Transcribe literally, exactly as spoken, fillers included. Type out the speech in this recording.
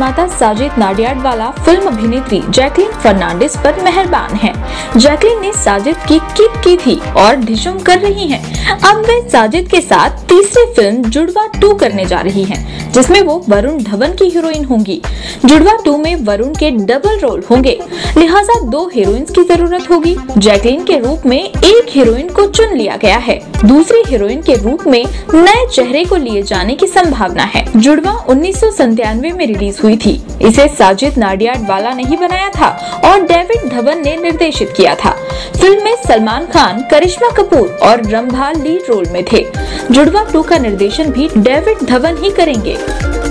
निर्माता साजिद नाडियाडवाला फिल्म अभिनेत्री जैकलीन फर्नांडिस पर मेहरबान है। जैकलीन ने साजिद की किक की थी और ढिशुम कर रही हैं। अब वे साजिद के साथ तीसरी फिल्म जुड़वां टू करने जा रही हैं, जिसमें वो वरुण धवन की हीरोइन होंगी। जुड़वां टू में वरुण के डबल रोल होंगे, लिहाजा दो हीरोइंस की जरूरत होगी। जैकलीन के रूप में एक हीरोइन को चुन लिया गया है, दूसरी हीरोइन के रूप में नए चेहरे को लिए जाने की संभावना है। जुड़वां उन्नीस सौ संतानवे में रिलीज हुई थी। इसे साजिद नाडियाडवाला ने ही बनाया था और डेविड धवन ने निर्देशित किया था। फिल्म में सलमान खान, करिश्मा कपूर और रम्भा लीड रोल में थे। जुड़वां टू का निर्देशन भी डेविड धवन ही करेंगे।